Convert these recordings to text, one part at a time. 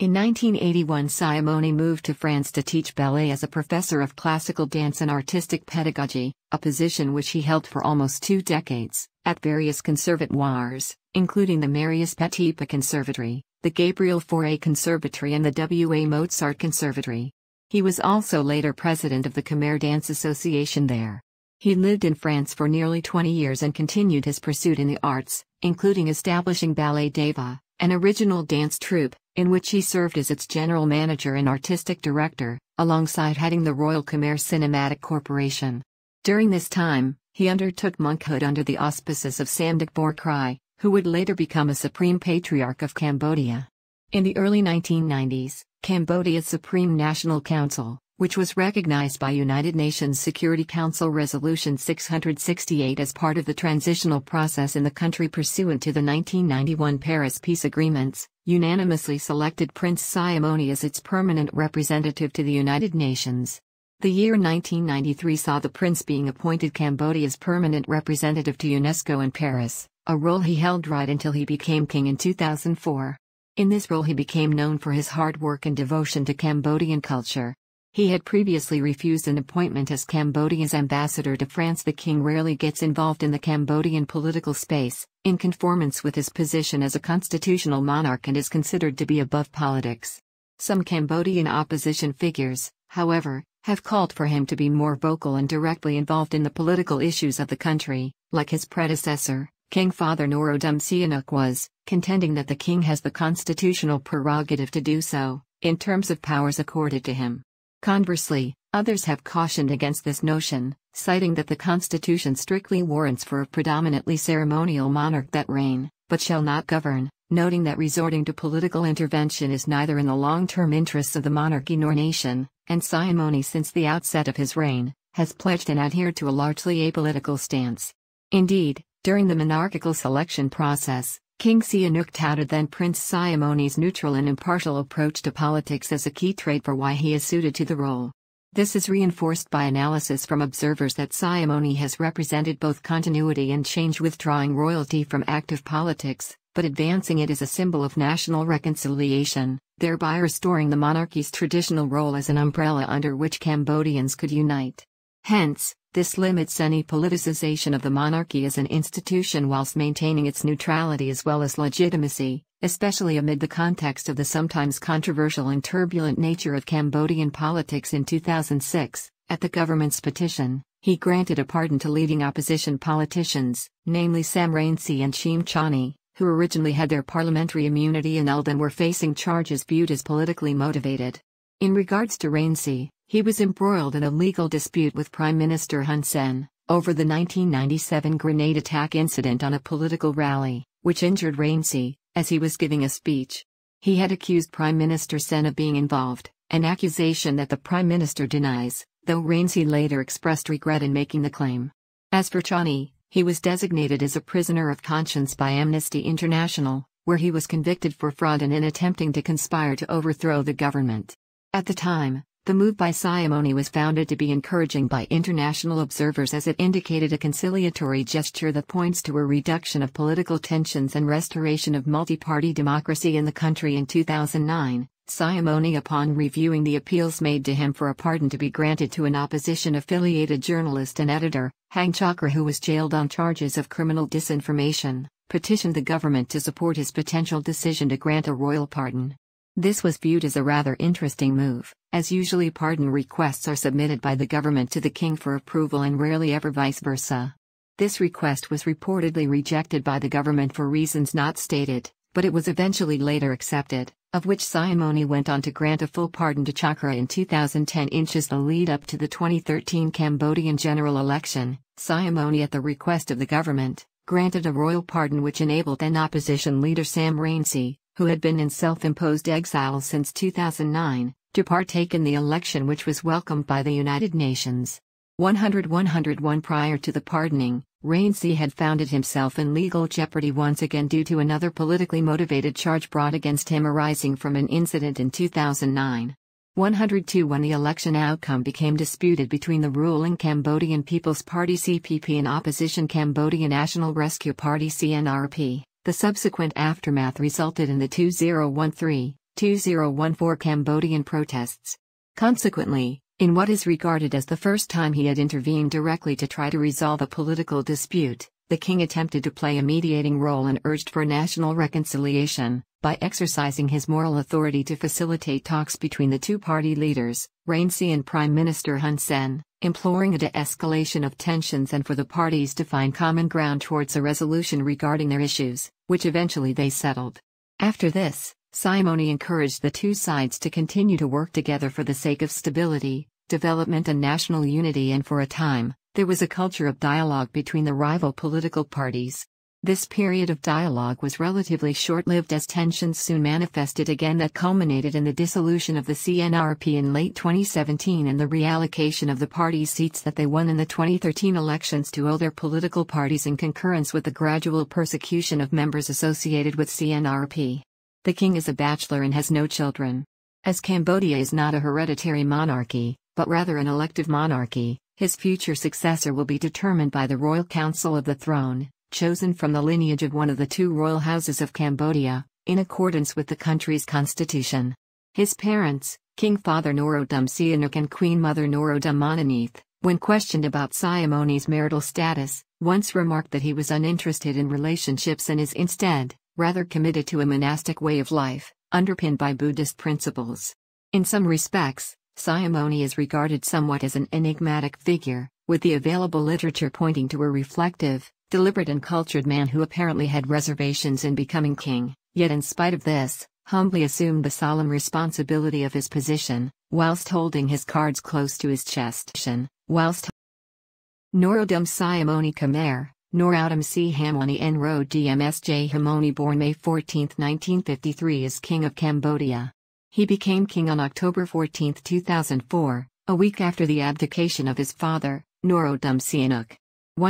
In 1981, Sihamoni moved to France to teach ballet as a professor of classical dance and artistic pedagogy, a position which he held for almost 2 decades, at various conservatoires, including the Marius Petipa Conservatory, the Gabriel Fauré Conservatory and the W. A. Mozart Conservatory. He was also later president of the Khmer Dance Association there. He lived in France for nearly 20 years and continued his pursuit in the arts, including establishing Ballet Deva, an original dance troupe, in which he served as its general manager and artistic director, alongside heading the Royal Khmer Cinematic Corporation. During this time, he undertook monkhood under the auspices of Samdek Bor Krai, who would later become a Supreme Patriarch of Cambodia. In the early 1990s, Cambodia's Supreme National Council, which was recognized by United Nations Security Council Resolution 668 as part of the transitional process in the country pursuant to the 1991 Paris Peace Agreements, unanimously selected Prince Sihamoni as its permanent representative to the United Nations. The year 1993 saw the prince being appointed Cambodia's permanent representative to UNESCO in Paris, a role he held right until he became king in 2004. In this role he became known for his hard work and devotion to Cambodian culture. He had previously refused an appointment as Cambodia's ambassador to France. The king rarely gets involved in the Cambodian political space, in conformance with his position as a constitutional monarch, and is considered to be above politics. Some Cambodian opposition figures, however, have called for him to be more vocal and directly involved in the political issues of the country, like his predecessor, King Father Norodom Sihanouk was, contending that the king has the constitutional prerogative to do so, in terms of powers accorded to him. Conversely, others have cautioned against this notion, citing that the constitution strictly warrants for a predominantly ceremonial monarch that reign, but shall not govern, noting that resorting to political intervention is neither in the long-term interests of the monarchy nor nation, and Sihamoni since the outset of his reign, has pledged and adhered to a largely apolitical stance. Indeed, during the monarchical selection process, King Sihanouk touted then Prince Sihamoni's neutral and impartial approach to politics as a key trait for why he is suited to the role. This is reinforced by analysis from observers that Sihamoni has represented both continuity and change, withdrawing royalty from active politics, but advancing it as a symbol of national reconciliation, thereby restoring the monarchy's traditional role as an umbrella under which Cambodians could unite. Hence, this limits any politicization of the monarchy as an institution whilst maintaining its neutrality as well as legitimacy, especially amid the context of the sometimes controversial and turbulent nature of Cambodian politics. In 2006, at the government's petition, he granted a pardon to leading opposition politicians, namely Sam Rainsy and Cheam Channy, who originally had their parliamentary immunity annulled and were facing charges viewed as politically motivated. In regards to Rainsy, he was embroiled in a legal dispute with Prime Minister Hun Sen, over the 1997 grenade attack incident on a political rally, which injured Rainsy, as he was giving a speech. He had accused Prime Minister Sen of being involved, an accusation that the Prime Minister denies, though Rainsy later expressed regret in making the claim. As for Channy, he was designated as a prisoner of conscience by Amnesty International, where he was convicted for fraud and in attempting to conspire to overthrow the government. At the time, the move by Sihamoni was founded to be encouraging by international observers, as it indicated a conciliatory gesture that points to a reduction of political tensions and restoration of multi-party democracy in the country. In 2009, Sihamoni, upon reviewing the appeals made to him for a pardon to be granted to an opposition-affiliated journalist and editor, Hang Chakr, who was jailed on charges of criminal disinformation, petitioned the government to support his potential decision to grant a royal pardon. This was viewed as a rather interesting move, as usually pardon requests are submitted by the government to the king for approval and rarely ever vice versa. This request was reportedly rejected by the government for reasons not stated, but it was eventually later accepted, of which Sihamoni went on to grant a full pardon to Chakra in 2010. In the lead up to the 2013 Cambodian general election, Sihamoni, at the request of the government, granted a royal pardon which enabled then opposition leader Sam Rainsy, who had been in self-imposed exile since 2009, to partake in the election, which was welcomed by the United Nations. 100-101 Prior to the pardoning, Rainsy had found himself in legal jeopardy once again due to another politically motivated charge brought against him arising from an incident in 2009. 102 When the election outcome became disputed between the ruling Cambodian People's Party (CPP) and opposition Cambodia National Rescue Party (CNRP), the subsequent aftermath resulted in the 2013. 2014 Cambodian protests. Consequently, in what is regarded as the first time he had intervened directly to try to resolve a political dispute, the king attempted to play a mediating role and urged for national reconciliation, by exercising his moral authority to facilitate talks between the two party leaders, Rainsy and Prime Minister Hun Sen, imploring a de-escalation of tensions and for the parties to find common ground towards a resolution regarding their issues, which eventually they settled. After this, Sihamoni encouraged the two sides to continue to work together for the sake of stability, development and national unity, and for a time, there was a culture of dialogue between the rival political parties. This period of dialogue was relatively short-lived as tensions soon manifested again that culminated in the dissolution of the CNRP in late 2017 and the reallocation of the party's seats that they won in the 2013 elections to other political parties in concurrence with the gradual persecution of members associated with CNRP. The king is a bachelor and has no children. As Cambodia is not a hereditary monarchy, but rather an elective monarchy, his future successor will be determined by the Royal Council of the Throne, chosen from the lineage of one of the two royal houses of Cambodia, in accordance with the country's constitution. His parents, King Father Norodom Sihanouk and Queen Mother Norodom Monineath, when questioned about Sihamoni's marital status, once remarked that he was uninterested in relationships and is instead, rather committed to a monastic way of life, underpinned by Buddhist principles. In some respects, Sihamoni is regarded somewhat as an enigmatic figure, with the available literature pointing to a reflective, deliberate and cultured man who apparently had reservations in becoming king, yet in spite of this, humbly assumed the solemn responsibility of his position, whilst holding his cards close to his chest. Norodom Sihamoni Khmer, Norodom Sihamoni N.Ro.D.M. S.J. Hamoni, born May 14, 1953, is king of Cambodia. He became king on October 14, 2004, a week after the abdication of his father, Norodom Sihanouk.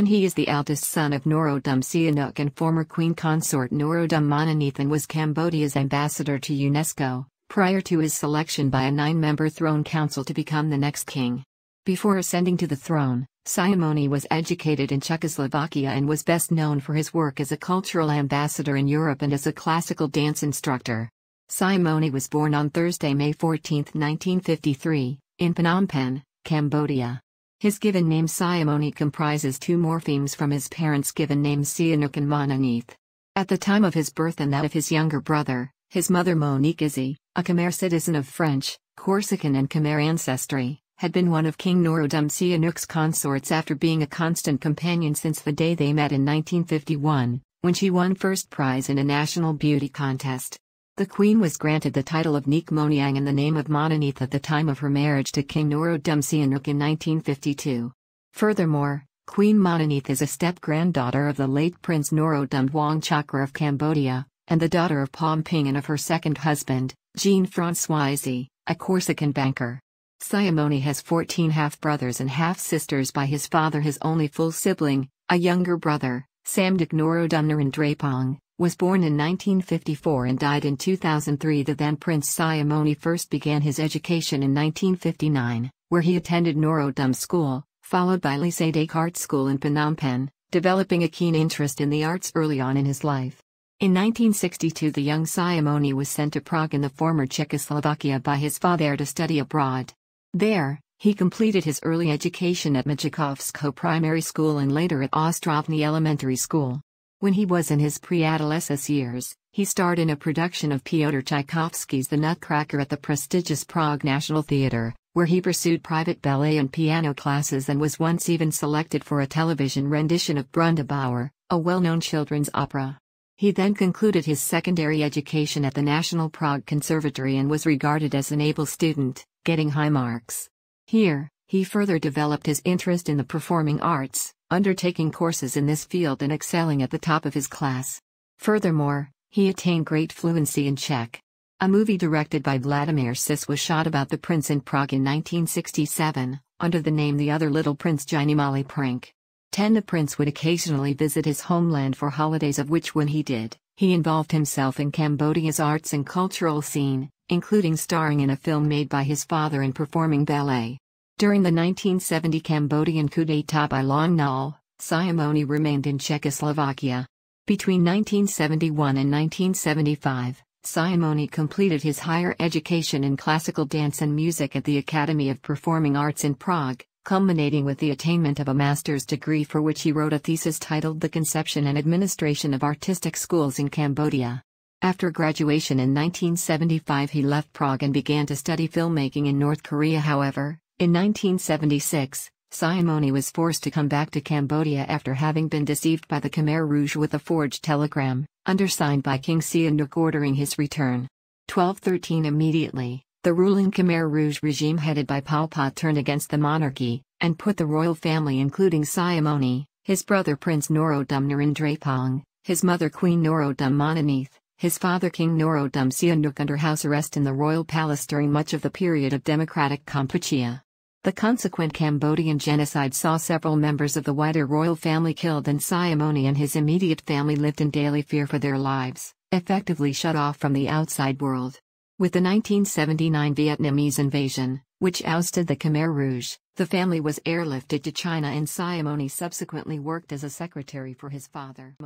He is the eldest son of Norodom Sihanouk and former queen consort Norodom Monineath, and was Cambodia's ambassador to UNESCO, prior to his selection by a 9-member throne council to become the next king. Before ascending to the throne, Sihamoni was educated in Czechoslovakia and was best known for his work as a cultural ambassador in Europe and as a classical dance instructor. Sihamoni was born on Thursday, May 14, 1953, in Phnom Penh, Cambodia. His given name Sihamoni comprises two morphemes from his parents' given names Sihanouk and Monineath. At the time of his birth and that of his younger brother, his mother Monique Izzy, a Khmer citizen of French, Corsican and Khmer ancestry, had been one of King Norodom Sihanouk's consorts after being a constant companion since the day they met in 1951, when she won first prize in a national beauty contest. The queen was granted the title of Nik Moniang and the name of Monineath at the time of her marriage to King Norodom Sihanouk in 1952. Furthermore, Queen Monineath is a step-granddaughter of the late Prince Norodom Duong Chakra of Cambodia, and the daughter of Pomping and of her second husband, Jean-François, a Corsican banker. Sihamoni has 14 half-brothers and half-sisters by his father. His only full sibling, a younger brother, Samduk Norodumner in Drepong, was born in 1954 and died in 2003. The then Prince Sihamoni first began his education in 1959, where he attended Norodom School, followed by Lycée des Arts School in Phnom Penh, developing a keen interest in the arts early on in his life. In 1962 the young Sihamoni was sent to Prague in the former Czechoslovakia by his father to study abroad. There, he completed his early education at Majakovsko Primary School and later at Ostrovny Elementary School. When he was in his pre-adolescence years, he starred in a production of Pyotr Tchaikovsky's The Nutcracker at the prestigious Prague National Theatre, where he pursued private ballet and piano classes and was once even selected for a television rendition of Brundabauer, a well-known children's opera. He then concluded his secondary education at the National Prague Conservatory and was regarded as an able student, getting high marks. Here, he further developed his interest in the performing arts, undertaking courses in this field and excelling at the top of his class. Furthermore, he attained great fluency in Czech. A movie directed by Vladimir Sis was shot about the prince in Prague in 1967, under the name The Other Little Prince Janimali Prank. The prince would occasionally visit his homeland for holidays, of which when he did, he involved himself in Cambodia's arts and cultural scene, including starring in a film made by his father and performing ballet. During the 1970 Cambodian coup d'état by Long Nol, Sihamoni remained in Czechoslovakia. Between 1971 and 1975, Sihamoni completed his higher education in classical dance and music at the Academy of Performing Arts in Prague, culminating with the attainment of a master's degree for which he wrote a thesis titled The Conception and Administration of Artistic Schools in Cambodia. After graduation in 1975 he left Prague and began to study filmmaking in North Korea. However, in 1976, Sihamoni was forced to come back to Cambodia after having been deceived by the Khmer Rouge with a forged telegram, undersigned by King Sihanouk ordering his return. 1213 immediately, the ruling Khmer Rouge regime headed by Pol Pot turned against the monarchy, and put the royal family including Sihamoni, his brother Prince Norodumner in Drepong, his mother Queen Norodom Monineath, his father King Norodom Sihanouk under house arrest in the royal palace during much of the period of democratic Kampuchea. The consequent Cambodian genocide saw several members of the wider royal family killed, and Sihamoni and his immediate family lived in daily fear for their lives, effectively shut off from the outside world. With the 1979 Vietnamese invasion, which ousted the Khmer Rouge, the family was airlifted to China and Sihamoni subsequently worked as a secretary for his father.